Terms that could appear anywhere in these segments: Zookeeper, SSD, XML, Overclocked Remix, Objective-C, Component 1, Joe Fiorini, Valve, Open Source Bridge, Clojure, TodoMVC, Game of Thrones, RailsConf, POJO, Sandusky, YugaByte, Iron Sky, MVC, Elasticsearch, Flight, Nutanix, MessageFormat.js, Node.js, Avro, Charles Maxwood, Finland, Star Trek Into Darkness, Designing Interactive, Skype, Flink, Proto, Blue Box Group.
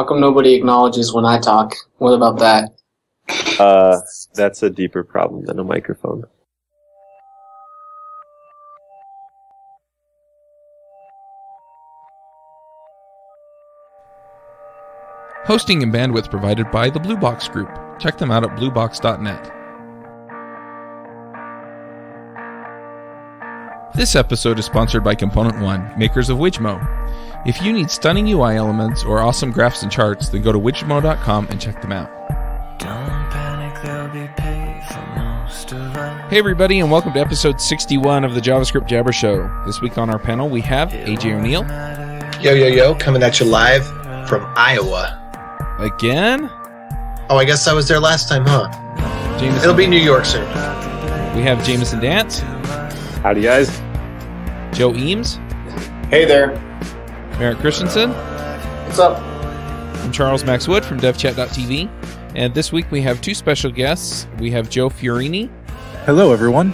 How come nobody acknowledges when I talk? What about that? That's a deeper problem than a microphone. Hosting and bandwidth provided by the Blue Box Group. Check them out at bluebox.net. This episode is sponsored by Component 1, makers of Widgmo. If you need stunning UI elements or awesome graphs and charts, then go to widgmo.com and check them out. Don't panic, they'll be paid for most of us. Hey everybody, and welcome to episode 61 of the JavaScript Jabber Show. This week on our panel we have AJ O'Neill. Yo, yo, yo, coming at you live from Iowa. Again? Oh, I guess I was there last time, huh? Jameson. It'll be New York soon. We have Jameson Dance. Howdy, guys. Joe Eames. Hey there. Merrick Christensen. What's up? I'm Charles Maxwood from DevChat.TV. And this week we have two special guests. We have Joe Fiorini. Hello, everyone.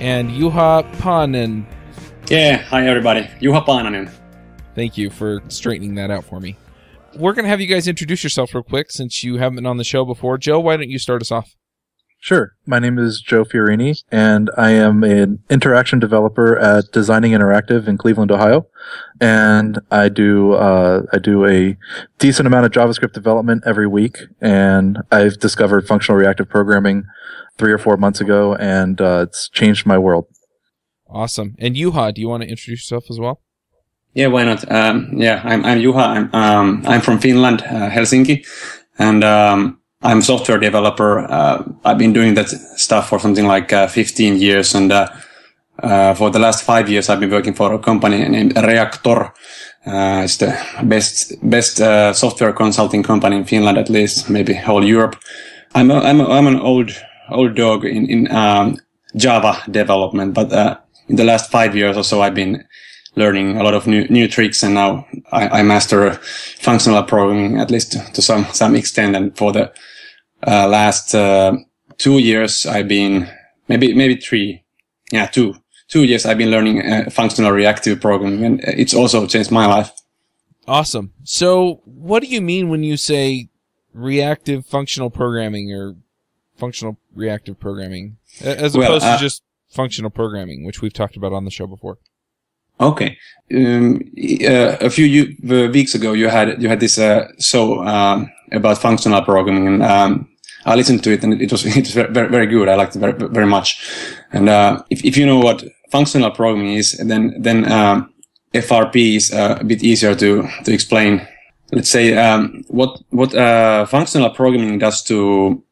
And Juha Paananen. Yeah, hi, everybody. Juha Paananen. Thank you for straightening that out for me. We're going to have you guys introduce yourself real quick since you haven't been on the show before. Joe, why don't you start us off? Sure. My name is Joe Fiorini, and I am an interaction developer at Designing Interactive in Cleveland, Ohio. And I do a decent amount of JavaScript development every week. And I've discovered functional reactive programming 3 or 4 months ago, and it's changed my world. Awesome. And Juha, do you want to introduce yourself as well? Yeah, why not? I'm Juha. I'm from Finland, Helsinki, and I'm a software developer. I've been doing that stuff for something like 15 years. And for the last 5 years, I've been working for a company named Reactor. It's the best software consulting company in Finland, at least, maybe whole Europe. I'm an old dog in Java development, but in the last 5 years or so, I've been learning a lot of new tricks, and now I master functional programming, at least to some extent. And for the last 2 years, I've been maybe three, yeah, two years. I've been learning functional reactive programming, and it's also changed my life. Awesome. So, what do you mean when you say reactive functional programming or functional reactive programming, as opposed to just functional programming, which we've talked about on the show before? Okay. A few weeks ago, you had this show about functional programming, and I listened to it, and it was very, very good. I liked it very, very much. And if you know what functional programming is, then FRP is a bit easier to explain. Let's say what functional programming does to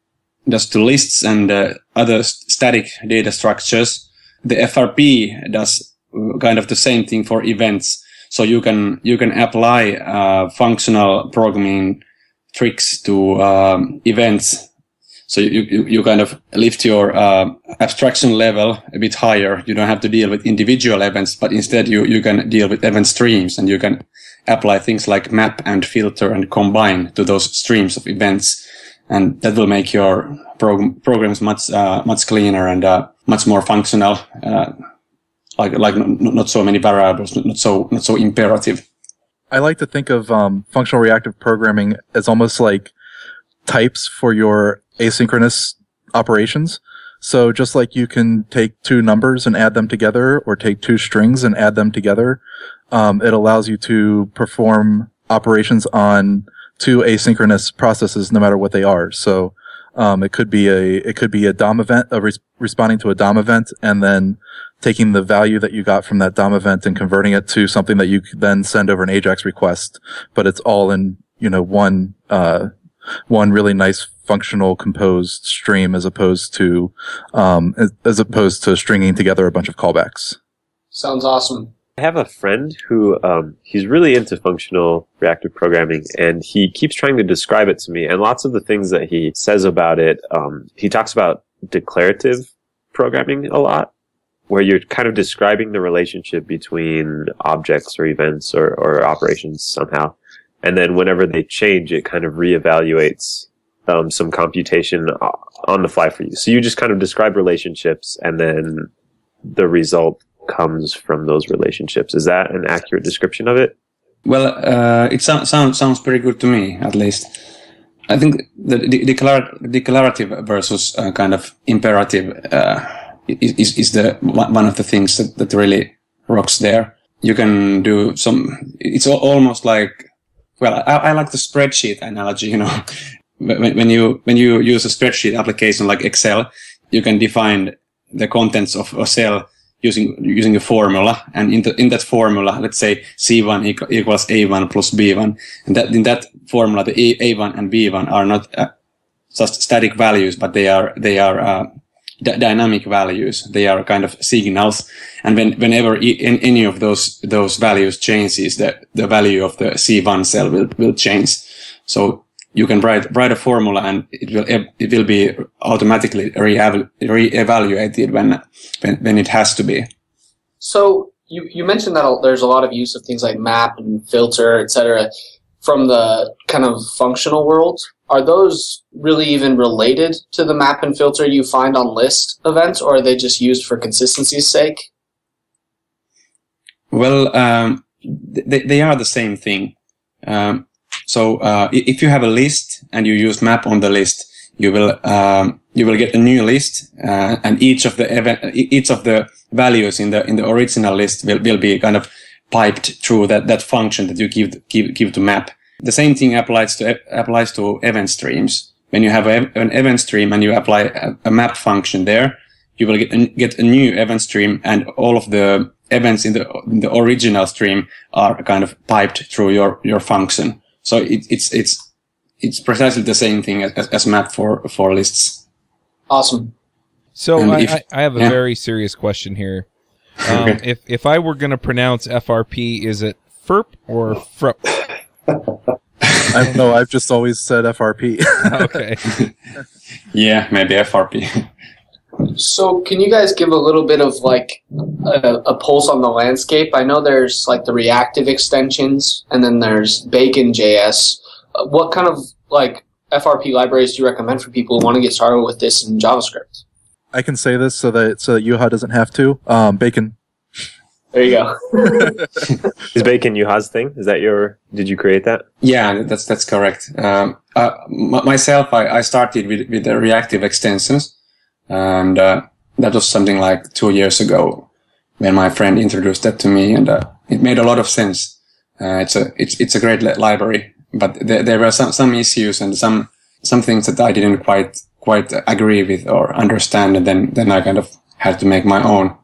lists and other static data structures. The FRP does kind of the same thing for events, so you can apply functional programming tricks to events. So you kind of lift your abstraction level a bit higher. You don't have to deal with individual events, but instead you can deal with event streams, and you can apply things like map and filter and combine to those streams of events, and that will make your programs much cleaner and much more functional. Like not so many variables, not so imperative. I like to think of functional reactive programming as almost like types for your asynchronous operations. So just like you can take two numbers and add them together, or take two strings and add them together, it allows you to perform operations on two asynchronous processes, no matter what they are. So it could be a DOM event, responding to a DOM event, and then taking the value that you got from that DOM event and converting it to something that you then send over an AJAX request, but it's all in, one really nice functional composed stream, as opposed to stringing together a bunch of callbacks. Sounds awesome. I have a friend who he's really into functional reactive programming, and he keeps trying to describe it to me. And lots of the things that he says about it, he talks about declarative programming a lot, where you're kind of describing the relationship between objects or events or operations somehow. And then whenever they change, it kind of reevaluates some computation on the fly for you. So you just kind of describe relationships, and then the result comes from those relationships. Is that an accurate description of it? Well, it sounds pretty good to me, at least. I think the declarative versus kind of imperative is the one of the things that really rocks there. You can do some. It's almost like, well, I like the spreadsheet analogy. You know, when you use a spreadsheet application like Excel, you can define the contents of a cell using a formula, and in that formula, let's say C1 equals A1 plus B1, and that in that formula, the A1 and B1 are not just static values, but they are dynamic values. They are kind of signals, and whenever any of those values changes, the value of the C1 cell will change. So you can write a formula, and it will be automatically reevaluated when it has to be. So you mentioned that there's a lot of use of things like map and filter, etc., from the kind of functional world. Are those really even related to the map and filter you find on list events, or are they just used for consistency's sake? Well, they are the same thing. So if you have a list and you use map on the list, you will get a new list, and each of the values in the original list will be kind of piped through that function that you give to map. The same thing applies to event streams. When you have an event stream and you apply a map function there, you will get a new event stream, and all of the events in the original stream are kind of piped through your function. So it's precisely the same thing as map for lists. Awesome. So I have a very serious question here. Okay. If I were going to pronounce FRP, is it FRP or FRP? I don't know. I've just always said FRP. Okay. Yeah, maybe FRP. So can you guys give a little bit of like a pulse on the landscape? I know there's like the reactive extensions, and then there's Bacon.js. What kind of like FRP libraries do you recommend for people who want to get started with this in JavaScript? I can say this so that Juha doesn't have to. Bacon. There you go. Is Bacon Juha's thing? Is that your? Did you create that? Yeah, that's correct. Myself, I started with the reactive extensions, and that was something like 2 years ago when my friend introduced that to me, and it made a lot of sense. It's a great library, but there were some issues and some things that I didn't quite agree with or understand, and then I kind of had to make my own.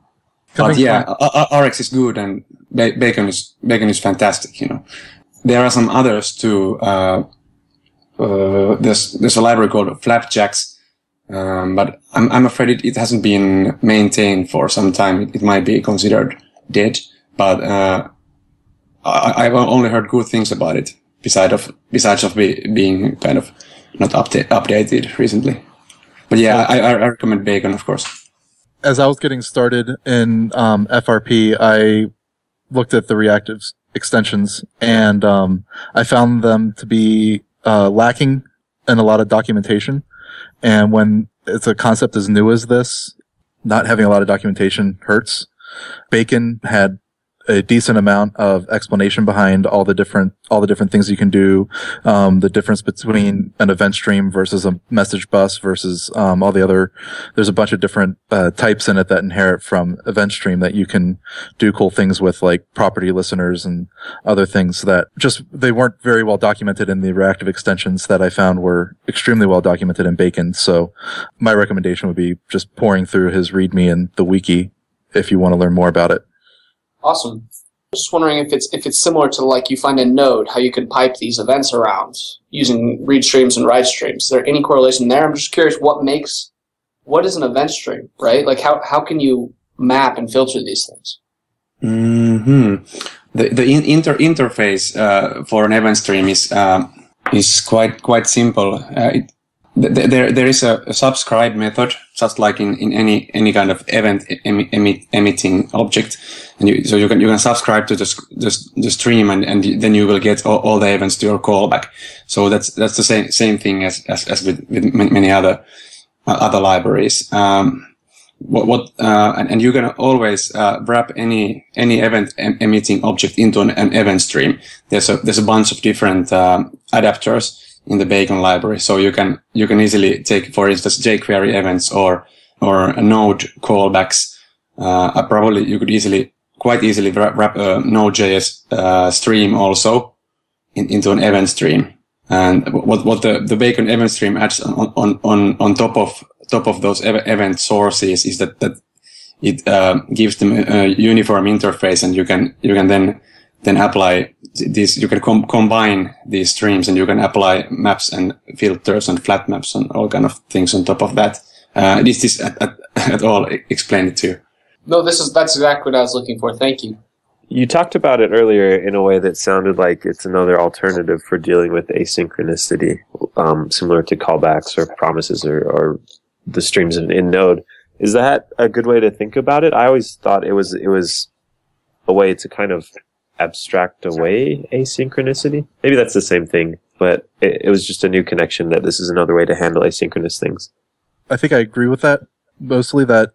But yeah, RX is good, and Bacon is fantastic. You know, there are some others too. There's a library called Flapjacks, but I'm afraid it hasn't been maintained for some time. It might be considered dead, but I've only heard good things about it. Besides being kind of not updated recently, but yeah, I recommend Bacon, of course. As I was getting started in FRP, I looked at the reactive extensions, and I found them to be lacking in a lot of documentation. And when it's a concept as new as this, not having a lot of documentation hurts. Bacon had a decent amount of explanation behind all the different things you can do, the difference between an event stream versus a message bus versus all the other. There's a bunch of different types in it that inherit from event stream that you can do cool things with, like property listeners and other things that just they weren't very well documented in the reactive extensions that I found were extremely well documented in Bacon. So my recommendation would be just pouring through his README and the wiki if you want to learn more about it. Awesome. I'm just wondering if it's similar to like you find in Node, how you can pipe these events around using read streams and write streams. Is there any correlation there? I'm just curious what is an event stream, right? Like how can you map and filter these things? Mm-hmm. The interface for an event stream is quite simple. There is a subscribe method, just like in any kind of event emitting object, and so you can subscribe to the stream, and then you will get all the events to your callback. So that's the same thing as with many other libraries. and you can always wrap any event emitting object into an event stream. There's a bunch of different adapters in the Bacon library, so you can easily take, for instance, jQuery events or Node callbacks. Probably you could quite easily wrap a Node.js stream also into an event stream. And what the Bacon event stream adds on top of those event sources is that it gives them a uniform interface, and you can then apply these. You can combine these streams, and you can apply maps and filters and flat maps and all kind of things on top of that. Is this at all explained to you? No, that's exactly what I was looking for. Thank you. You talked about it earlier in a way that sounded like it's another alternative for dealing with asynchronicity, similar to callbacks or promises or the streams in Node. Is that a good way to think about it? I always thought it was a way to kind of abstract away asynchronicity. Maybe that's the same thing, but it was just a new connection that this is another way to handle asynchronous things. I think I agree with that mostly. That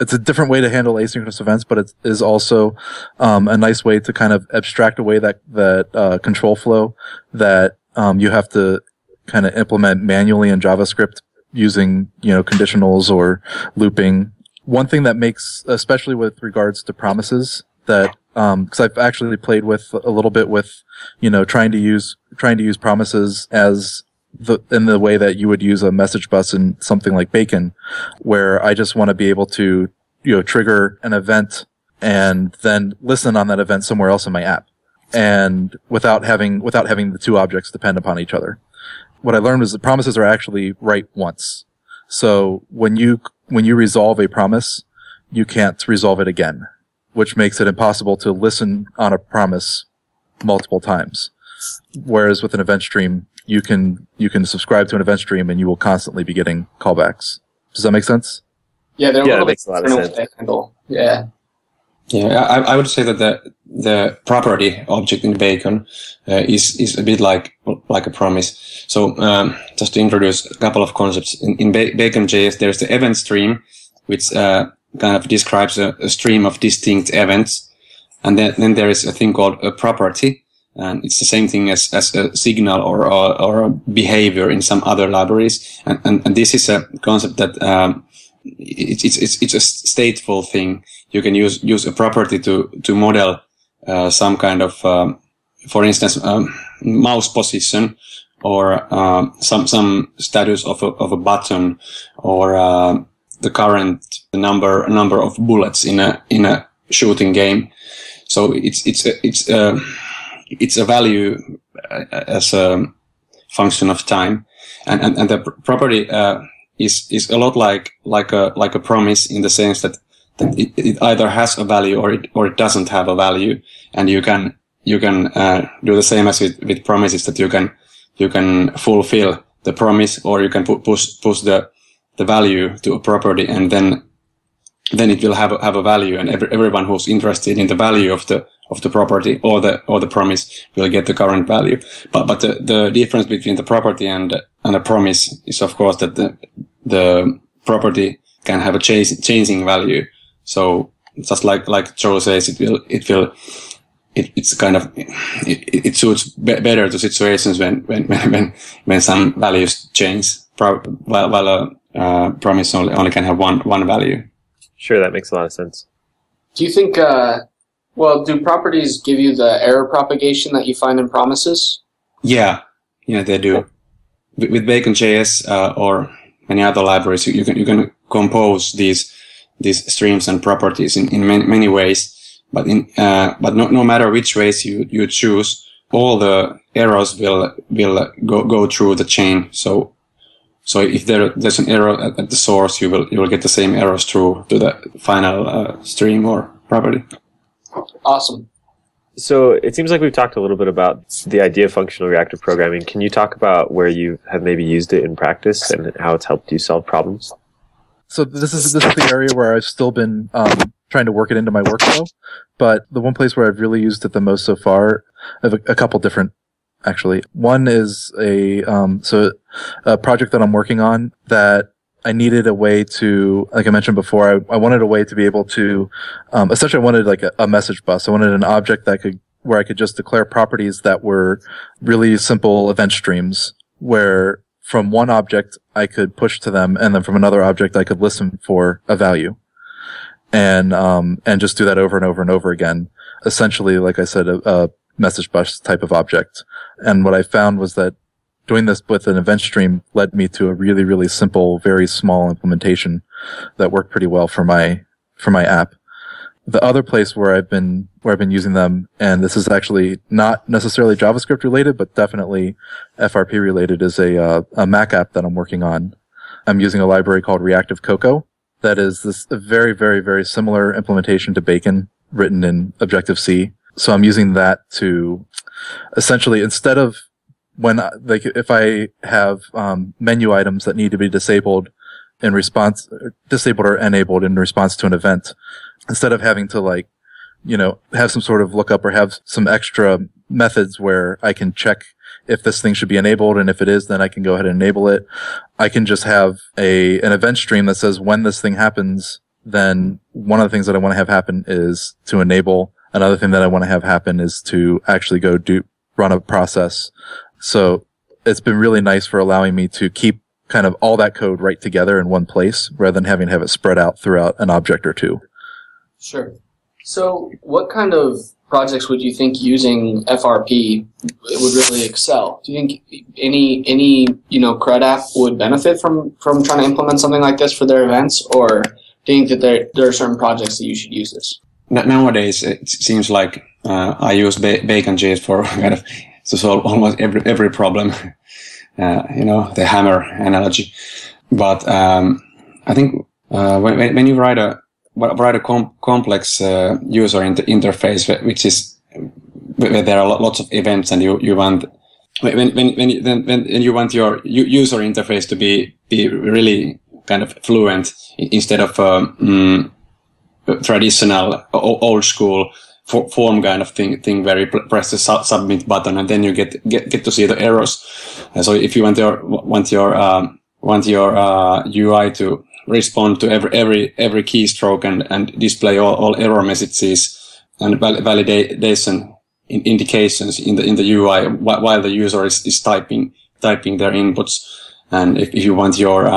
it's a different way to handle asynchronous events, but it is also a nice way to kind of abstract away that control flow that you have to kind of implement manually in JavaScript using conditionals or looping. One thing that makes, especially with regards to promises, that because I've actually played with a little bit with trying to use promises as in the way that you would use a message bus in something like Bacon, where I just want to be able to, trigger an event and then listen on that event somewhere else in my app, and without having the two objects depend upon each other. What I learned is that promises are actually write once. So when you resolve a promise, you can't resolve it again, which makes it impossible to listen on a promise multiple times. Whereas with an event stream, you can subscribe to an event stream and you will constantly be getting callbacks. Does that make sense? Yeah, that makes a lot of sense. Yeah. Yeah, I would say that the property object in Bacon is a bit like a promise. So just to introduce a couple of concepts in Bacon.js, there's the event stream, which kind of describes a stream of distinct events, and then there is a thing called a property, and it's the same thing as a signal or a behavior in some other libraries, and this is a concept that it's a stateful thing. You can use a property to model some kind of, for instance, mouse position, or some status of a button, or the current number of bullets in a shooting game. So it's a value as a function of time, and the property is a lot like a promise, in the sense that it either has a value or it doesn't have a value, and you can do the same as with promises, that you can fulfill the promise, or you can push the value to a property, and then it will have a value, and everyone who's interested in the value of the property or the promise will get the current value. But the difference between the property and a promise is, of course, that the property can have a changing value. So just like Joe says, it suits better to situations when some values change, while a promise only can have one value. Sure, that makes a lot of sense. Do you think, do properties give you the error propagation that you find in promises? Yeah, they do. With Bacon.js or many other libraries, you can compose these streams and properties in many ways. But no matter which ways you choose, all the errors will go through the chain. So if there's an error at the source, you will get the same errors through to the final stream or property. Awesome. So it seems like we've talked a little bit about the idea of functional reactive programming. Can you talk about where you have maybe used it in practice and how it's helped you solve problems? So this is the area where I've still been trying to work it into my workflow. But the one place where I've really used it the most so far, I have a couple different. Actually, one is a project that I'm working on that I needed a way to, like I mentioned before, I wanted a way to be able to, essentially I wanted like a message bus. I wanted an object that could, where I could just declare properties that were really simple event streams, where from one object I could push to them, and then from another object I could listen for a value, and just do that over and over and over again. Essentially, like I said, a message bus type of object. And what I found was that doing this with an event stream led me to a really, really simple, very small implementation that worked pretty well for my app. The other place where I've been using them, and this is actually not necessarily JavaScript related, but definitely FRP related, is a Mac app that I'm working on. I'm using a library called Reactive Cocoa. That is this very, very, very similar implementation to Bacon written in Objective-C. So I'm using that to essentially, instead of when, like, if I have menu items that need to be disabled in response, disabled or enabled in response to an event, instead of having to, like, you know, have some sort of lookup or have some extra methods where I can check if this thing should be enabled, and if it is, then I can go ahead and enable it. I can just have an event stream that says when this thing happens, then one of the things that I want to have happen is to enable. Another thing that I want to have happen is to actually go run a process. So it's been really nice for allowing me to keep kind of all that code right together in one place rather than having to have it spread out throughout an object or two. Sure. So what kind of projects would you think using FRP would really excel? Do you think any CRUD app would benefit from trying to implement something like this for their events, or do you think that there are certain projects that you should use this? Nowadays, it seems like I use Bacon.js for kind of to solve almost every problem. The hammer analogy. But I think when you write a complex user interface, which is where there are lots of events, and you want when you want your user interface to be really kind of fluent instead of traditional old school form kind of thing where you press the submit button and then you get to see the errors. And so if you want your UI to respond to every keystroke and display all error messages and validation indications in the UI while the user is typing their inputs, and if you want your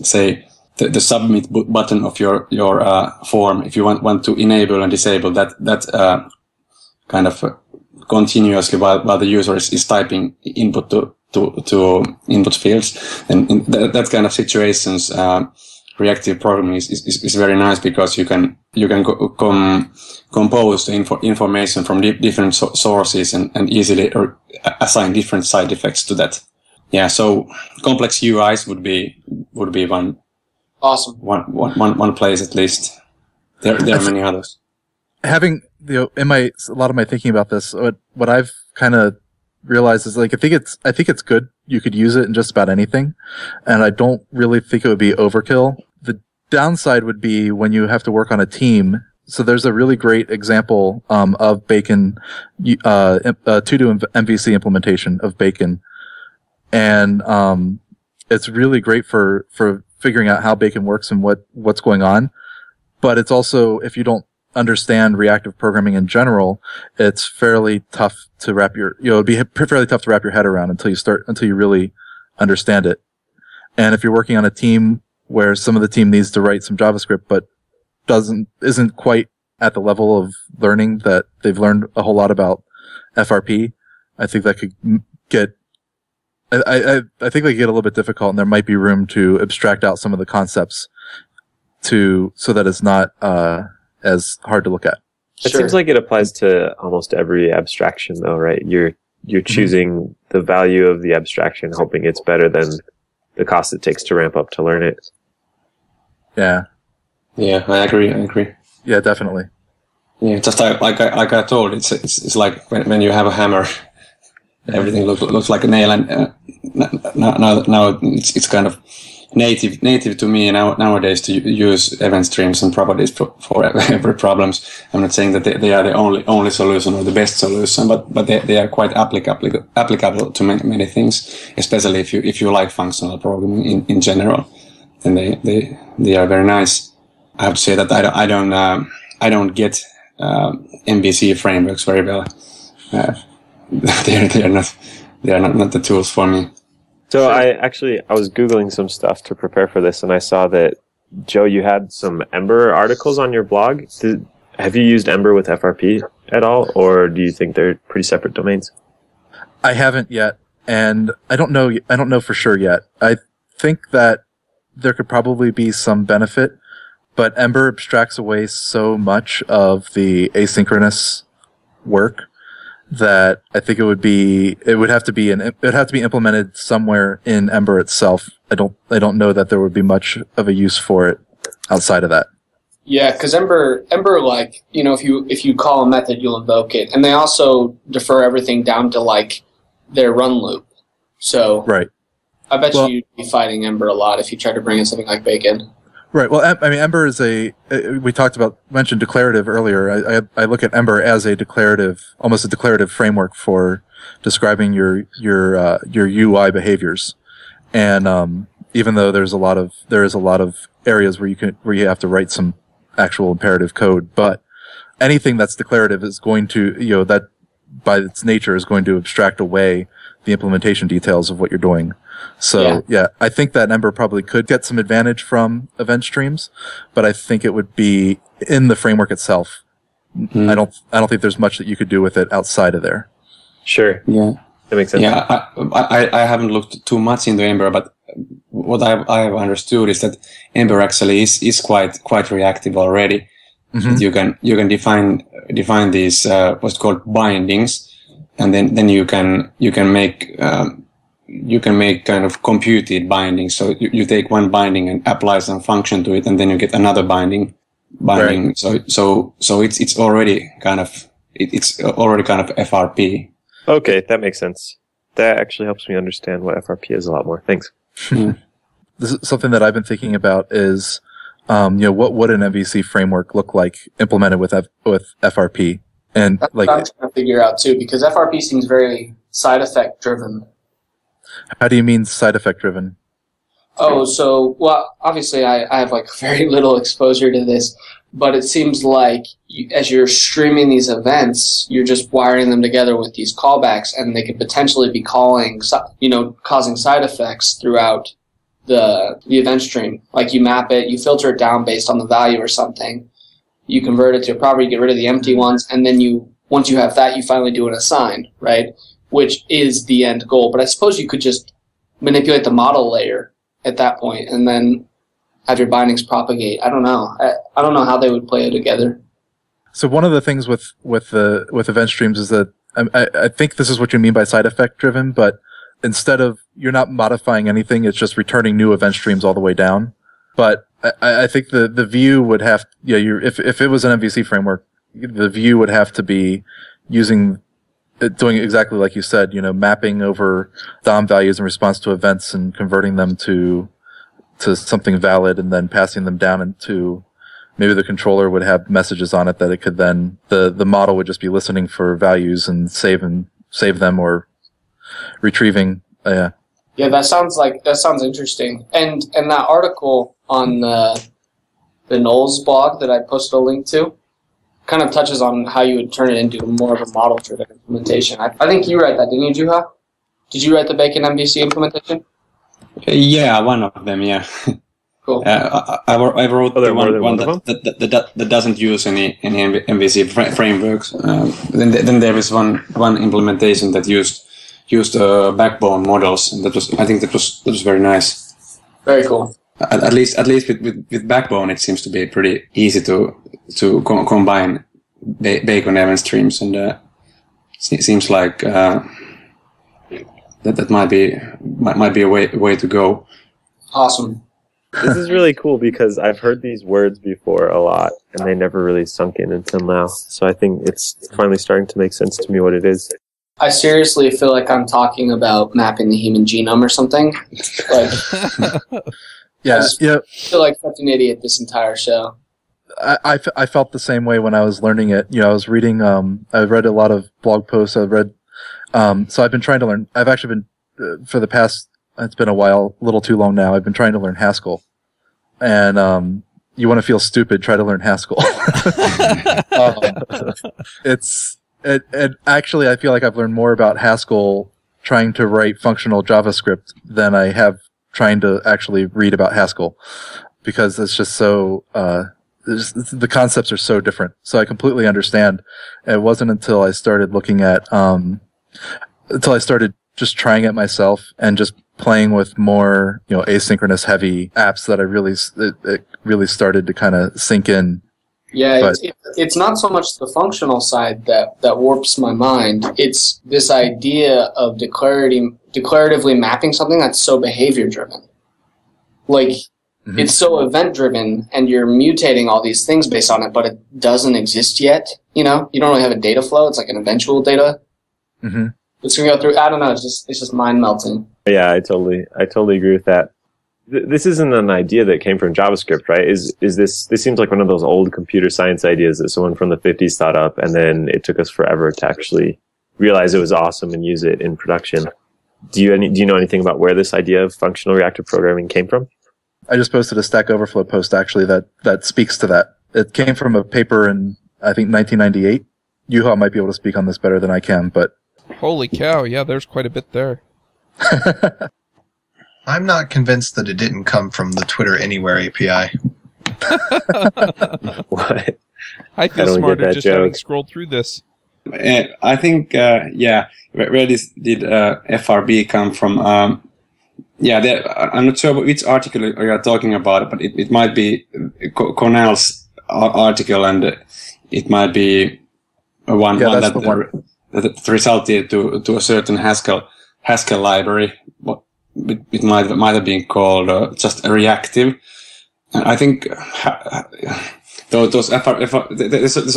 say the submit button of your form, if you want to enable and disable that kind of continuously while the user is typing input to input fields, and in that kind of situations, reactive programming is very nice because you can compose the information from different sources and easily assign different side effects to that. Yeah, so complex UIs would be one. Awesome. One place at least. There are many others. Having a lot of my thinking about this, what I've kind of realized is, like, I think it's good. You could use it in just about anything, and I don't really think it would be overkill. The downside would be when you have to work on a team. So there's a really great example of Bacon, to-do MVC implementation of Bacon, and it's really great for figuring out how Bacon works and what's going on. But it's also, if you don't understand reactive programming in general, it's fairly tough to wrap your head around until you really understand it. And if you're working on a team where some of the team needs to write some JavaScript but isn't quite at the level of learning that they've learned a whole lot about FRP, I think that could get I think they get a little bit difficult, and there might be room to abstract out some of the concepts so that it's not as hard to look at. It sure. Seems like it applies to almost every abstraction, though, right? You're choosing the value of the abstraction, hoping it's better than the cost it takes to ramp up to learn it. Yeah. Yeah, I agree. Yeah, definitely. Yeah, just like I told, it's like when you have a hammer. Everything looks like a nail, and now it's kind of native to me. Nowadays to use event streams and properties for every problems. I'm not saying that they are the only solution or the best solution, but they are quite applicable to many things, especially if you like functional programming in general. and they are very nice. I have to say that I don't get MVC frameworks very well. They are not the tools for me. So I was Googling some stuff to prepare for this, and I saw that, Joe, you had some Ember articles on your blog. Have you used Ember with FRP at all, or do you think they're pretty separate domains? I haven't yet, and I don't know for sure yet. I think that there could probably be some benefit, but Ember abstracts away so much of the asynchronous work that I think it would have to be implemented somewhere in Ember itself. I don't know that there would be much of a use for it outside of that. Yeah, because Ember, like, you know, if you call a method, you'll invoke it, and they also defer everything down to like their run loop. So right, I bet you'd be fighting Ember a lot if you tried to bring in something like Bacon. Right. Well, I mean, Ember is we mentioned declarative earlier. I look at Ember as almost a declarative framework for describing your UI behaviors. And even though there is a lot of areas where you have to write some actual imperative code, but anything that's declarative is going to, you know, that by its nature is going to abstract away the implementation details of what you're doing. So yeah, I think that Ember probably could get some advantage from event streams, but I think it would be in the framework itself. Mm-hmm. I don't think there's much that you could do with it outside of there. Sure. Yeah. That makes sense. Yeah, I haven't looked too much into Ember, but what I've understood is that Ember actually is quite reactive already. Mm-hmm. You can define these what's called bindings, and then you can make kind of computed bindings. So you take one binding and apply some function to it, and then you get another binding. Right. So it's already kind of FRP. Okay, that makes sense. That actually helps me understand what FRP is a lot more. Thanks. This is something that I've been thinking about is, you know, what would an MVC framework look like implemented with FRP? And that's like what I'm trying to figure out too, because FRP seems very side effect driven. How do you mean side effect driven? Oh, so, well, obviously I have like very little exposure to this, but it seems like as you're streaming these events, you're just wiring them together with these callbacks, and they could potentially be causing side effects throughout the event stream. Like you map it, you filter it down based on the value or something, you convert it to a property, you get rid of the empty ones, and then once you have that, you finally do an assign, right? Which is the end goal. But I suppose you could just manipulate the model layer at that point and then have your bindings propagate. I don't know. I don't know how they would play it together. So one of the things with event streams is that I think this is what you mean by side effect driven, but instead of you're not modifying anything, it's just returning new event streams all the way down. But I think the view would have, yeah, if it was an MVC framework, the view would have to be doing exactly like you said, you know, mapping over DOM values in response to events and converting them to something valid, and then passing them down into maybe the controller would have messages on it that it could then the model would just be listening for values and save them or retrieving. Yeah, that sounds interesting. And that article on the Knowles blog that I posted a link to kind of touches on how you would turn it into more of a model-driven implementation. I think you write that, didn't you, Juha? Did you write the Bacon MVC implementation? Yeah, one of them, yeah. Cool. I wrote the one that doesn't use any MVC frameworks. Then there is one implementation that used backbone models, and that was very nice. Very cool. At least with Backbone, it seems to be pretty easy to combine Bacon event streams, and seems like that might be a way to go. Awesome. This is really cool because I've heard these words before a lot, and they never really sunk in until now. So I think it's finally starting to make sense to me what it is. I seriously feel like I'm talking about mapping the human genome or something. Like. Yeah, I feel like such an idiot this entire show. I felt the same way when I was learning it. You know, I was reading. I read a lot of blog posts. So I've been trying to learn. I've actually been for the past. It's been a while, a little too long now. I've been trying to learn Haskell, and you want to feel stupid, try to learn Haskell. Actually, I feel like I've learned more about Haskell trying to write functional JavaScript than I have trying to actually read about Haskell, because it's just so the concepts are so different. So I completely understand. It wasn't until I started looking at until I started just trying it myself and just playing with more, you know, asynchronous heavy apps that I really it really started to kind of sink in. Yeah, it's not so much the functional side that warps my mind. It's this idea of declaratively mapping something that's so behavior-driven. Like, mm-hmm. It's so event-driven, and you're mutating all these things based on it, but it doesn't exist yet. You know, you don't really have a data flow. It's like an eventual data. Mm-hmm. It's going to go through, I don't know, it's just mind-melting. Yeah, I totally agree with that. This isn't an idea that came from JavaScript, right? This seems like one of those old computer science ideas that someone from the 50s thought up, and then it took us forever to actually realize it was awesome and use it in production. Do you know anything about where this idea of functional reactive programming came from? I just posted a Stack Overflow post actually that speaks to that. It came from a paper in, I think, 1998. Juha might be able to speak on this better than I can, but holy cow! Yeah, there's quite a bit there. I'm not convinced that it didn't come from the Twitter Anywhere API. What? I feel smarter just having scrolled through this. I think, where did FRB come from? I'm not sure which article you are talking about, but it might be Cornell's article, and it might be one that resulted to a certain Haskell library. It might have been called just a reactive, and I think those there's a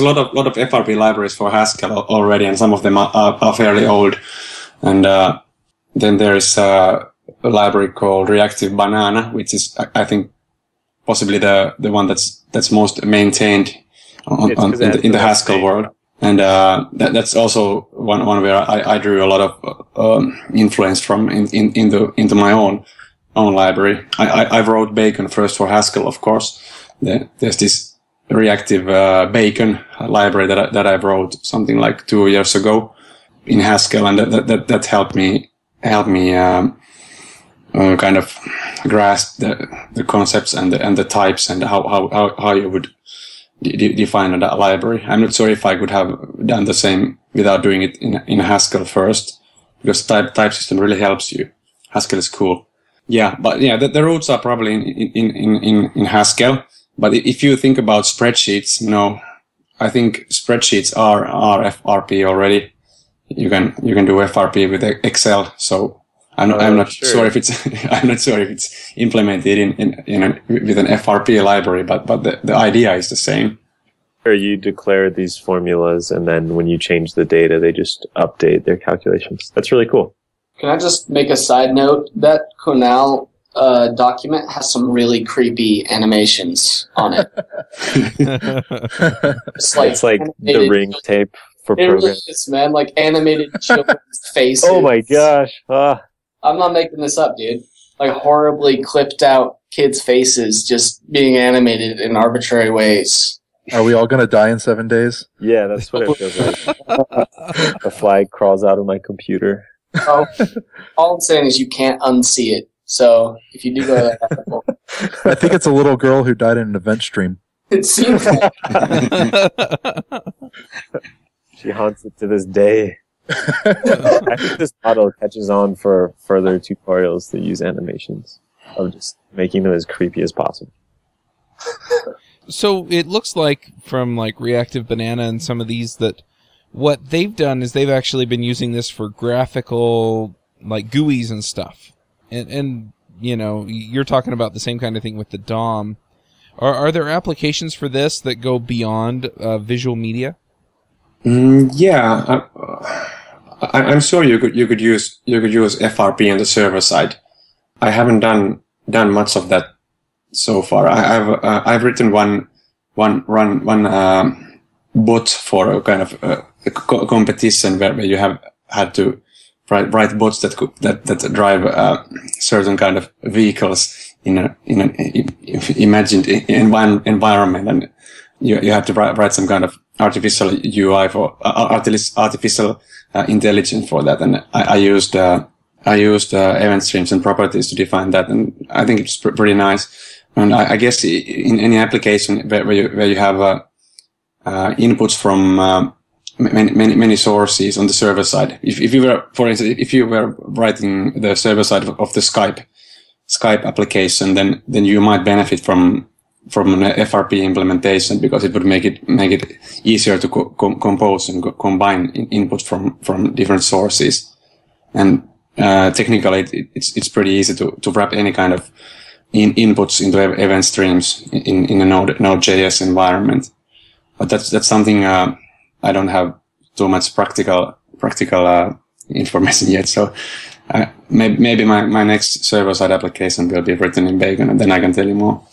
lot of FRP libraries for Haskell already, and some of them are fairly old. And then there is a library called Reactive Banana, which is I think possibly the one that's most maintained in the Haskell world. And that's also one where I drew a lot of influence from into my own library. I wrote Bacon first for Haskell, of course. There's this reactive Bacon library that I wrote something like 2 years ago in Haskell, and that helped me kind of grasp the concepts and the types and how you would define that library. I'm not sure if I could have done the same without doing it in Haskell first, because type system really helps you. Haskell is cool. Yeah, but yeah, the roots are probably in Haskell. But if you think about spreadsheets, you know, I think spreadsheets are FRP already. You can do FRP with Excel. So I'm not sure if it's implemented with an FRP library, but the idea is the same. Where you declare these formulas, and then when you change the data, they just update their calculations. That's really cool. Can I just make a side note? That Cornell document has some really creepy animations on it. It's like the ring tape for programs. It really is, man. Like animated children's faces. Oh my gosh. I'm not making this up, dude. Like horribly clipped out kids' faces just being animated in arbitrary ways. Are we all going to die in 7 days? Yeah, that's what it feels like. The flag crawls out of my computer. Oh, all I'm saying is you can't unsee it. So if you do go to that, I think it's a little girl who died in an event stream. It seems like she haunts it to this day. I think this model catches on for further tutorials that use animations of just making them as creepy as possible. So it looks like from like Reactive Banana and some of these that what they've done is they've actually been using this for graphical like GUIs and stuff. And you know, you're talking about the same kind of thing with the DOM. Are there applications for this that go beyond visual media? Yeah. I'm sure you could use FRP on the server side. I haven't done much of that so far. I've written one bot for a kind of a competition where you have had to write bots that drive certain kind of vehicles in an imagined environment, and you have to write some kind of artificial UI for artificial intelligence for that. And I used event streams and properties to define that, and I think it's pretty nice. And I guess in any application where you have inputs from many sources on the server side, if you were, for instance, if you were writing the server side of the Skype application, then you might benefit from an FRP implementation, because it would make it easier to compose and combine inputs from different sources. And technically, it's pretty easy to wrap any kind of inputs into event streams in a Node.js environment. But that's something I don't have too much practical information yet. So maybe my next server-side application will be written in Bacon, and then I can tell you more.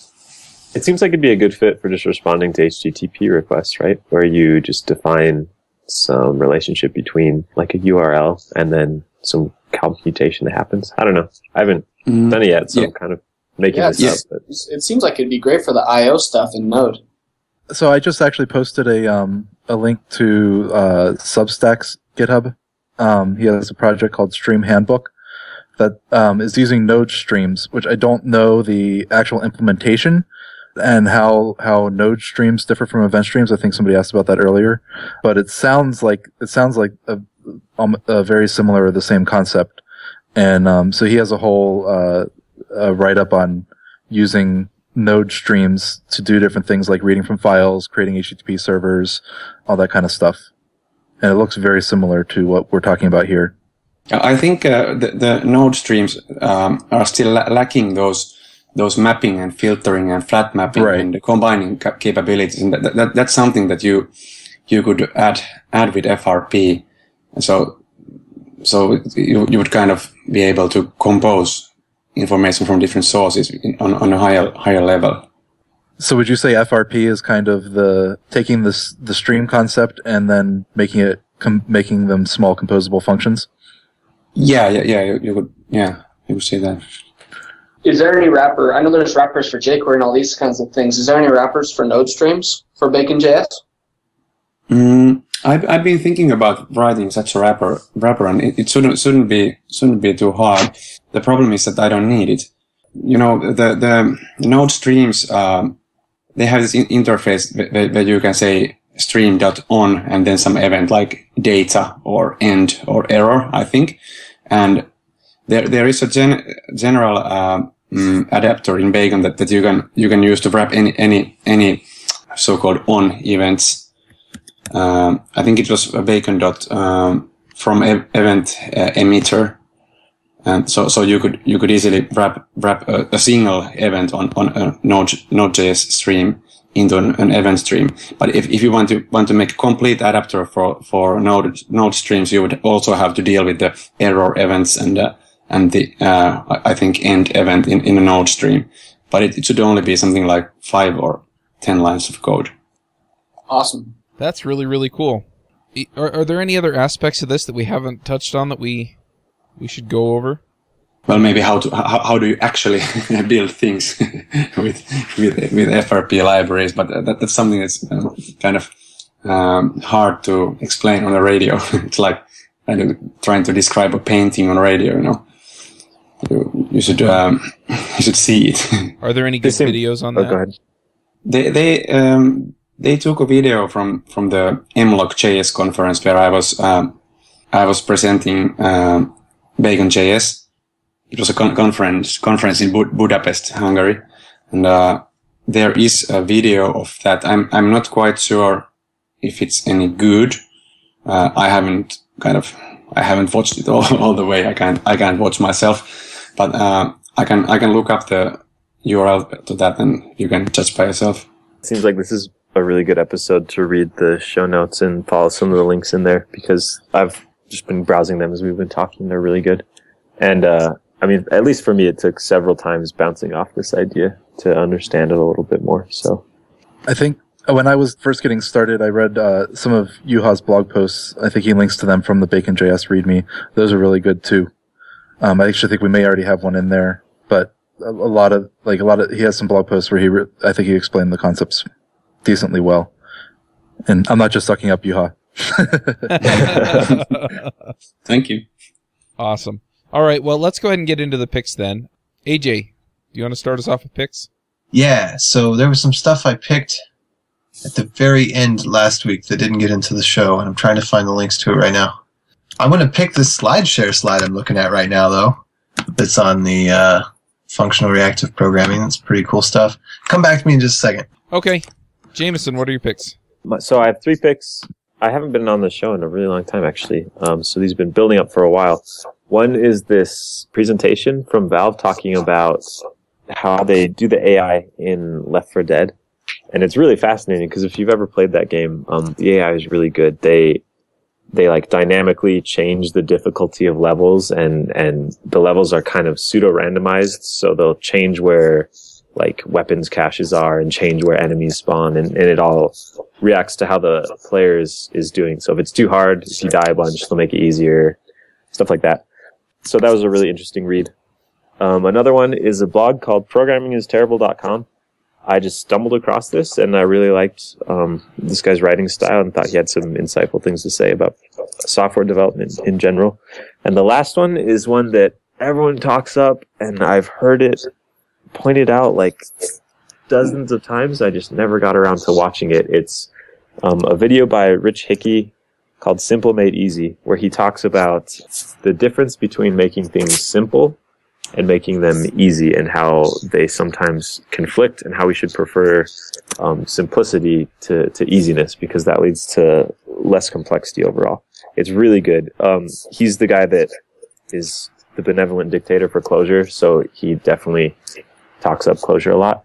It seems like it'd be a good fit for just responding to HTTP requests, right? Where you just define some relationship between like a URL and then some computation that happens. I don't know. I haven't done it yet, so I'm kind of making this up. But it seems like it'd be great for the I/O stuff in Node. So I just actually posted a link to Substack's GitHub. He has a project called Stream Handbook that is using Node streams, which I don't know the actual implementation and how Node streams differ from event streams. I think somebody asked about that earlier, but it sounds like a very similar or the same concept. And so he has a whole write up on using Node streams to do different things like reading from files, creating HTTP servers, all that kind of stuff. And it looks very similar to what we're talking about here. I think the Node streams are still lacking those mapping and filtering and flat mapping and the combining capabilities, and that's something that you could add with FRP. And so you would kind of be able to compose information from different sources on a higher level. So would you say FRP is kind of taking the stream concept and then making them small composable functions? Yeah. You would say that. Is there any wrapper? I know there's wrappers for jQuery and all these kinds of things. Is there any wrappers for Node streams for Bacon.js? I've been thinking about writing such a wrapper, and it shouldn't be too hard. The problem is that I don't need it. You know, the Node streams, they have this interface where you can say stream.on and then some event like data or end or error, I think. And there is a general adapter in Bacon that you can use to wrap any so-called on events. I think it was a Bacon from event emitter, and so you could easily wrap a single event on a Node.js stream into an event stream. But if you want to make a complete adapter for Node streams, you would also have to deal with the error events and the I think end event in a Node stream. But it should only be something like 5 or 10 lines of code. Awesome. That's really, really cool. Are there any other aspects of this that we haven't touched on that we should go over? Well, maybe how do you actually build things with FRP libraries? But that's something that's kind of hard to explain on the radio. It's like trying to describe a painting on radio. You know, you should see it. Are there any good videos on that? Go ahead. They took a video from the MLOC.js conference where I was presenting Bacon.js. It was a conference in Budapest, Hungary, and there is a video of that. I'm not quite sure if it's any good. I haven't watched it all the way. I can't watch myself, but I can look up the URL to that, and you can judge by yourself. Seems like this is a really good episode to read the show notes and follow some of the links in there, because I've just been browsing them as we've been talking. They're really good, and I mean, at least for me, it took several times bouncing off this idea to understand it a little bit more. So, I think when I was first getting started, I read some of Juha's blog posts. I think he links to them from the Bacon.js README. Those are really good too. I actually think we may already have one in there, but a lot of he has some blog posts where I think he explained the concepts decently well. And I'm not just sucking up Juha. Thank you. Awesome. All right, well, let's go ahead and get into the picks then. AJ, do you want to start us off with picks? Yeah, so there was some stuff I picked at the very end last week that didn't get into the show, and I'm trying to find the links to it right now. I'm going to pick this SlideShare slide I'm looking at right now, though. That's on the functional reactive programming. That's pretty cool stuff. Come back to me in just a second. Okay. Jameson, what are your picks? So I have three picks. I haven't been on the show in a really long time, actually. So these have been building up for a while. One is this presentation from Valve talking about how they do the AI in Left 4 Dead. And it's really fascinating because if you've ever played that game, the AI is really good. They like dynamically change the difficulty of levels, and the levels are kind of pseudo randomized. So they'll change where like weapons caches are and change where enemies spawn, and it all reacts to how the player is doing. So if it's too hard, if you die a bunch, they'll make it easier, stuff like that. So that was a really interesting read. Another one is a blog called programmingisterrible.com. I just stumbled across this, and I really liked this guy's writing style and thought he had some insightful things to say about software development in general. And the last one is one that everyone talks up, and I've heard it pointed out like dozens of times. I just never got around to watching it. It's a video by Rich Hickey called Simple Made Easy, where he talks about the difference between making things simple and making them easy, and how they sometimes conflict, and how we should prefer simplicity to easiness, because that leads to less complexity overall. It's really good. He's the guy that is the benevolent dictator for Clojure, so he definitely talks up Clojure a lot.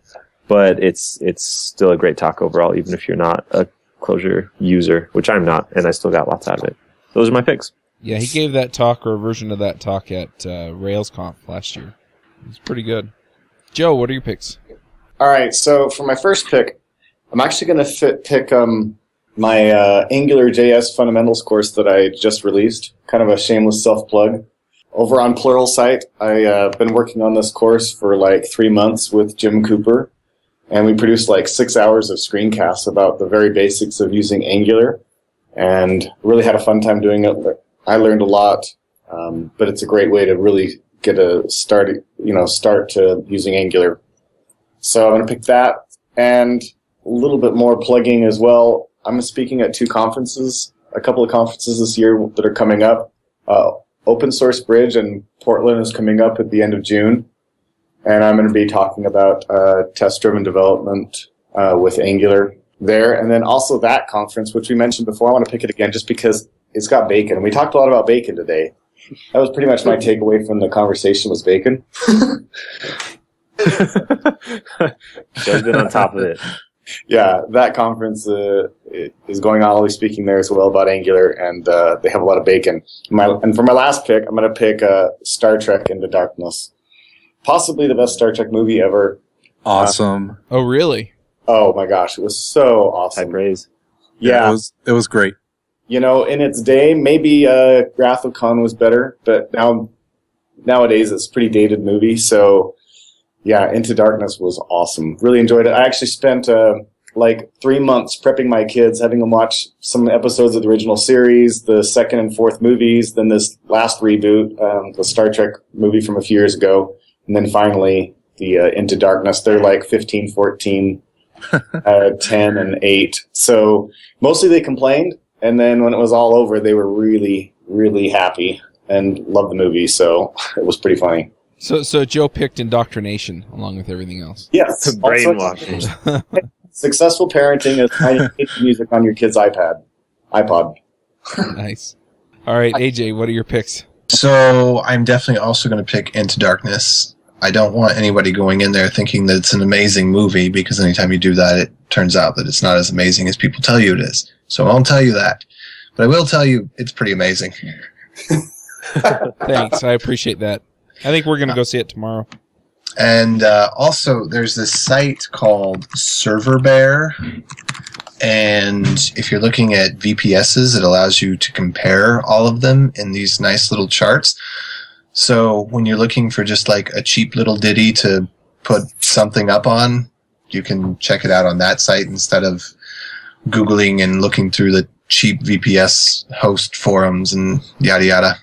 But it's still a great talk overall, even if you're not a Clojure user, which I'm not, and I still got lots out of it. Those are my picks. Yeah, he gave that talk, or a version of that talk, at RailsConf last year. It was pretty good. Joe, what are your picks? All right, so for my first pick, I'm actually going to pick my AngularJS fundamentals course that I just released, kind of a shameless self-plug. Over on Pluralsight, I've been working on this course for like 3 months with Jim Cooper, and we produced like 6 hours of screencasts about the very basics of using Angular, and really had a fun time doing it. I learned a lot, but it's a great way to really get a start, start to using Angular. So I'm going to pick that, and a little bit more plugging as well. I'm speaking at a couple of conferences this year that are coming up. Open Source Bridge in Portland is coming up at the end of June, and I'm going to be talking about test-driven development with Angular there. And then also that conference, which we mentioned before, I want to pick it again just because it's got bacon. We talked a lot about bacon today. That was pretty much my takeaway from the conversation, was bacon. Joe's been on top of it. Yeah, that conference is going on. I'll be speaking there as well about Angular, and they have a lot of bacon. And for my last pick, I'm going to pick Star Trek Into Darkness. Possibly the best Star Trek movie ever. Awesome. Oh, really? Oh, my gosh. It was so awesome. High praise. Yeah. It was great. You know, in its day, maybe Wrath of Khan was better, but nowadays it's a pretty dated movie. So, yeah, Into Darkness was awesome. Really enjoyed it. I actually spent like 3 months prepping my kids, having them watch some episodes of the original series, the second and fourth movies, then this last reboot, the Star Trek movie from a few years ago, and then finally the Into Darkness. They're like 15, 14, 10, and 8. So mostly they complained. And then when it was all over, they were really, really happy and loved the movie. So it was pretty funny. So Joe picked indoctrination along with everything else. Yes, brainwashing. Successful parenting is trying to hit music on your kid's iPod. Nice. All right, AJ, what are your picks? So I'm definitely also going to pick Into Darkness. I don't want anybody going in there thinking that it's an amazing movie, because anytime you do that, it turns out that it's not as amazing as people tell you it is. So I won't tell you that, but I will tell you it's pretty amazing. Thanks. I appreciate that. I think we're going to go see it tomorrow. And also, there's this site called ServerBear, and if you're looking at VPSs, it allows you to compare all of them in these nice little charts. So when you're looking for just like a cheap little ditty to put something up on, you can check it out on that site instead of Googling and looking through the cheap VPS host forums and yada yada.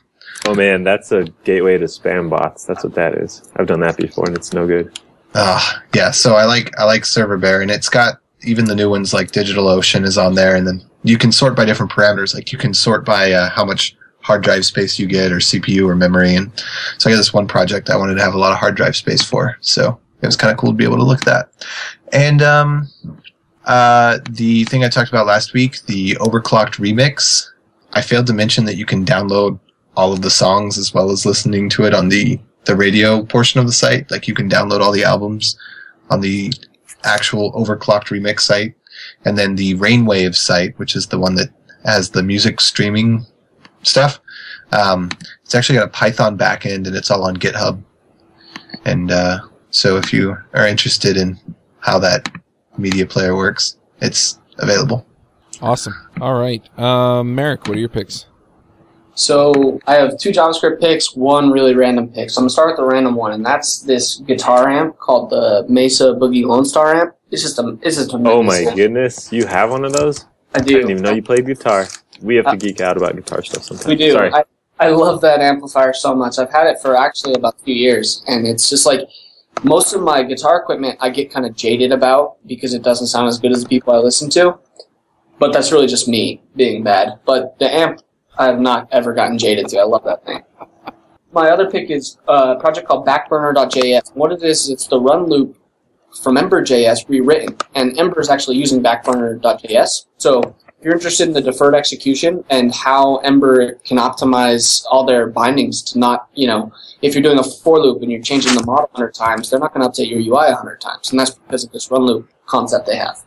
Oh man, that's a gateway to spam bots. That's what that is. I've done that before and it's no good. Yeah, so I like ServerBear, and it's got even the new ones like DigitalOcean is on there, and then you can sort by different parameters. Like you can sort by how much hard drive space you get or CPU or memory. And so I got this one project I wanted to have a lot of hard drive space for. So it was kind of cool to be able to look at that. And the thing I talked about last week, the Overclocked Remix, I failed to mention that you can download all of the songs as well as listening to it on the radio portion of the site. Like you can download all the albums on the actual Overclocked Remix site. And then the Rainwave site, which is the one that has the music streaming stuff. It's actually got a Python backend, and it's all on GitHub. And so if you are interested in how that media player works, it's available. Awesome. All right. Merrick, what are your picks? So I have two JavaScript picks, one really random pick. So I'm going to start with the random one, and that's this guitar amp called the Mesa Boogie Lone Star amp. It's just a oh my goodness. You have one of those? I do. I didn't even know you played guitar. We have to geek out about guitar stuff sometimes. We do. Sorry. I love that amplifier so much. I've had it for actually about 2 years, and it's just like most of my guitar equipment I get kind of jaded about because it doesn't sound as good as the people I listen to, but that's really just me being bad. But the amp I have not ever gotten jaded to. I love that thing. My other pick is a project called Backburner.js. What it is, it's the run loop from Ember.js rewritten, and Ember is actually using Backburner.js. So if you're interested in the deferred execution and how Ember can optimize all their bindings to not, you know, if you're doing a for loop and you're changing the model 100 times, they're not going to update your UI 100 times, and that's because of this run loop concept they have,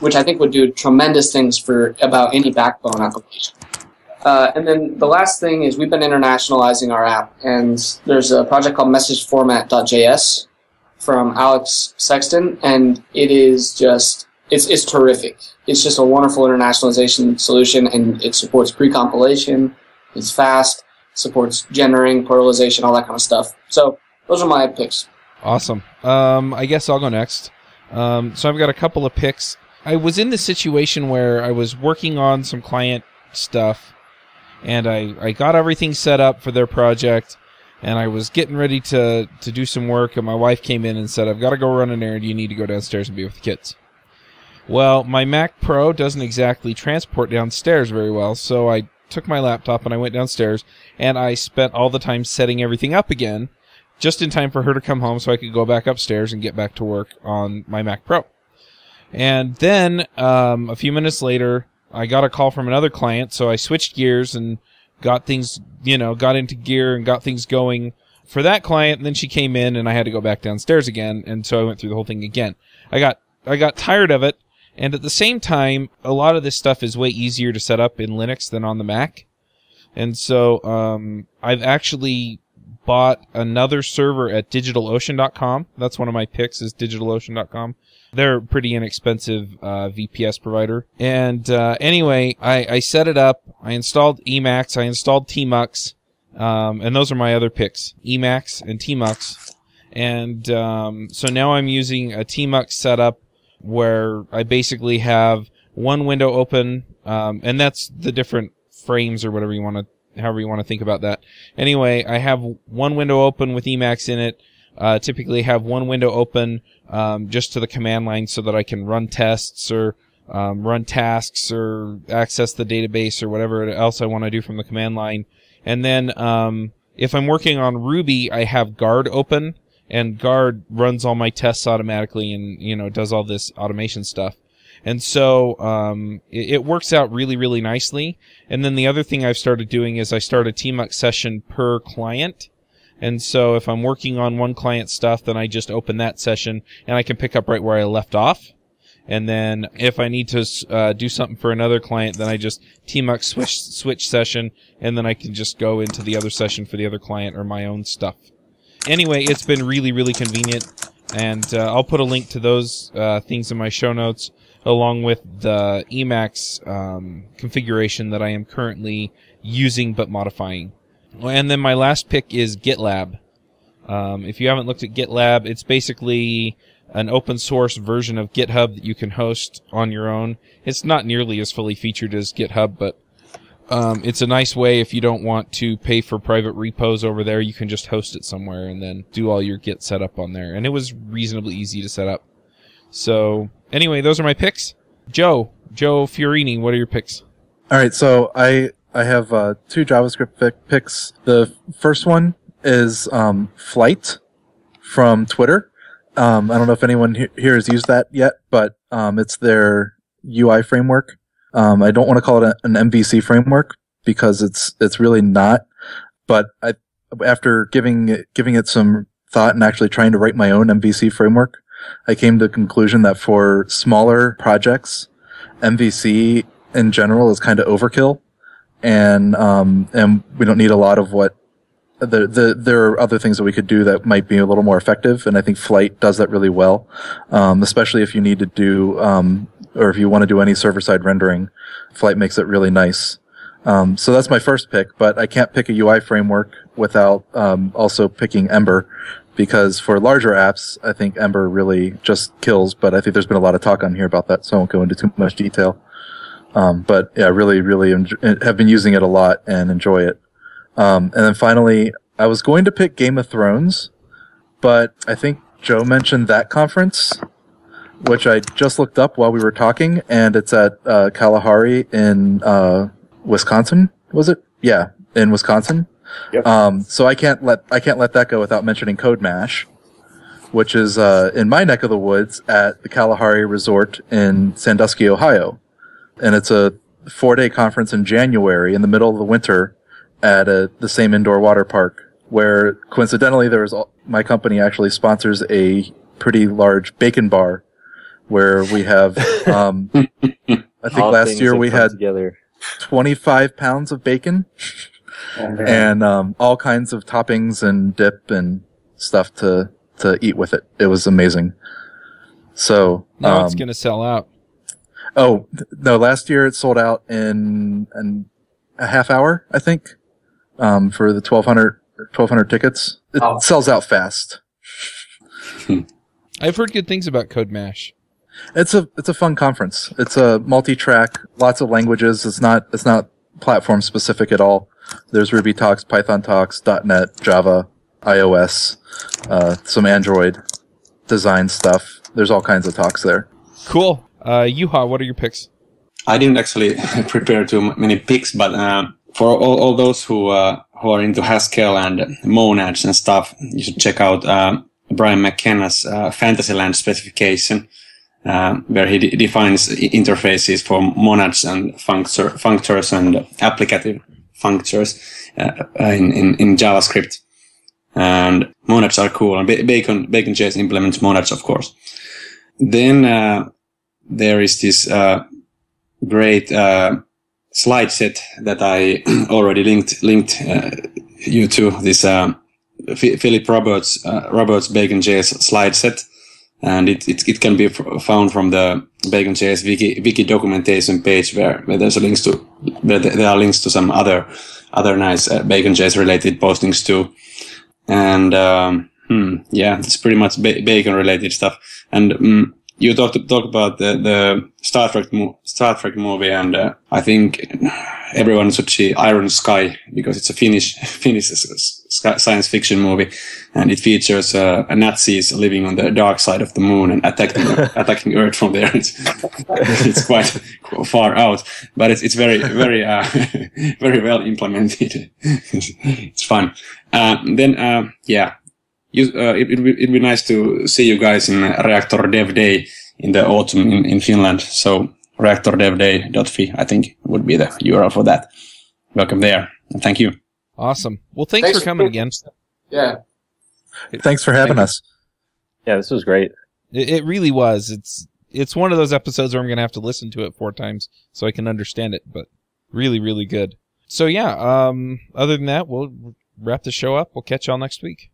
which I think would do tremendous things for about any backbone application. And then the last thing is we've been internationalizing our app, and there's a project called messageformat.js from Alex Sexton, and it is just, it's terrific. It's just a wonderful internationalization solution, and it supports pre-compilation, it's fast, supports generating, pluralization, all that kind of stuff. So those are my picks. Awesome. I guess I'll go next. So I've got a couple of picks. I was in the situation where I was working on some client stuff, and I got everything set up for their project, and I was getting ready to do some work, and my wife came in and said, I've got to go run an errand. You need to go downstairs and be with the kids. Well, my Mac Pro doesn't exactly transport downstairs very well, so I took my laptop and I went downstairs, and I spent all the time setting everything up again, just in time for her to come home so I could go back upstairs and get back to work on my Mac Pro. And then a few minutes later, I got a call from another client, so I switched gears and got things, you know, got into gear and got things going for that client. And then she came in, and I had to go back downstairs again, and so I went through the whole thing again. I got tired of it, and at the same time, a lot of this stuff is way easier to set up in Linux than on the Mac. And so I've actually bought another server at DigitalOcean.com. That's one of my picks, is DigitalOcean.com. They're a pretty inexpensive VPS provider. And anyway, I set it up. I installed Emacs. I installed Tmux. And those are my other picks, Emacs and Tmux. And so now I'm using a Tmux setup where I basically have one window open. And that's the different frames or whatever you want to, however you want to think about that. Anyway, I have one window open with Emacs in it. Typically have one window open just to the command line so that I can run tests or run tasks or access the database or whatever else I want to do from the command line. And then if I'm working on Ruby, I have Guard open, and Guard runs all my tests automatically and, you know, does all this automation stuff. And so it works out really, really nicely. And then the other thing I've started doing is I start a Tmux session per client. And so if I'm working on one client stuff, then I just open that session, and I can pick up right where I left off. And then if I need to do something for another client, then I just Tmux switch session, and then I can just go into the other session for the other client or my own stuff. Anyway, it's been really, really convenient, and I'll put a link to those things in my show notes, along with the Emacs configuration that I am currently using but modifying. And then my last pick is GitLab. If you haven't looked at GitLab, it's basically an open source version of GitHub that you can host on your own. It's not nearly as fully featured as GitHub, but it's a nice way if you don't want to pay for private repos over there. You can just host it somewhere and then do all your Git setup on there. And it was reasonably easy to set up. So anyway, those are my picks. Joe Fiorini, what are your picks? All right, so I have two JavaScript picks. The first one is Flight from Twitter. I don't know if anyone here has used that yet, but it's their UI framework. I don't want to call it an MVC framework because it's really not. But after giving it some thought and actually trying to write my own MVC framework, I came to the conclusion that for smaller projects, MVC in general is kind of overkill, and we don't need a lot of what. There are other things that we could do that might be a little more effective, and I think Flight does that really well, especially if you need to do, or if you want to do any server-side rendering, Flight makes it really nice. So that's my first pick, but I can't pick a UI framework without also picking Ember, because for larger apps, I think Ember really just kills, but I think there's been a lot of talk on here about that, so I won't go into too much detail. But yeah, I really have been using it a lot and enjoy it. And then finally, I was going to pick Game of Thrones, but I think Joe mentioned that conference, which I just looked up while we were talking, and it's at Kalahari in Wisconsin. Was it? Yeah, in Wisconsin. Yep. So I can't let that go without mentioning Codemash, which is in my neck of the woods at the Kalahari Resort in Sandusky, Ohio, and it's a 4-day conference in January in the middle of the winter. At the same indoor water park, where coincidentally my company actually sponsors a pretty large bacon bar, where we have I think last year we had 25 pounds of bacon, and all kinds of toppings and dip and stuff to eat with it. It was amazing. So now it's gonna sell out. Oh no! Last year it sold out in a half hour, I think. For the 1,200 tickets. It sells out fast. I've heard good things about Codemash. It's a fun conference. It's a multi-track, lots of languages. It's not platform specific at all. There's Ruby talks, Python talks, .NET, Java, iOS, some Android design stuff. There's all kinds of talks there. Cool. Juha, what are your picks? I didn't actually prepare too many picks, but for all those who are into Haskell and monads and stuff, you should check out Brian McKenna's Fantasyland specification, where he defines interfaces for monads and functors and applicative functors in JavaScript. And monads are cool, and Bacon.js implements monads, of course. Then there is this great slide set that I already linked you to, this Philip Roberts Bacon.js slide set, and it can be found from the Bacon.js wiki documentation page, where there's links to there are links to some other nice Bacon.js related postings too, and yeah, it's pretty much Bacon related stuff. And you talk about the Star Trek movie, and I think everyone should see Iron Sky, because it's a Finnish science fiction movie, and it features Nazis living on the dark side of the moon and attacking Earth from there. It's quite far out, but it's very very well implemented. It's fun. Then. It'd be nice to see you guys in Reactor Dev Day in the autumn in Finland. So reactordevday.fi, I think, would be the URL for that. Welcome there, and thank you. Awesome. Well, thanks for coming again. Yeah. Thanks for having us. Yeah, this was great. It really was. It's one of those episodes where I'm going to have to listen to it 4 times so I can understand it, but really, really good. So yeah, other than that, we'll wrap the show up. We'll catch y'all next week.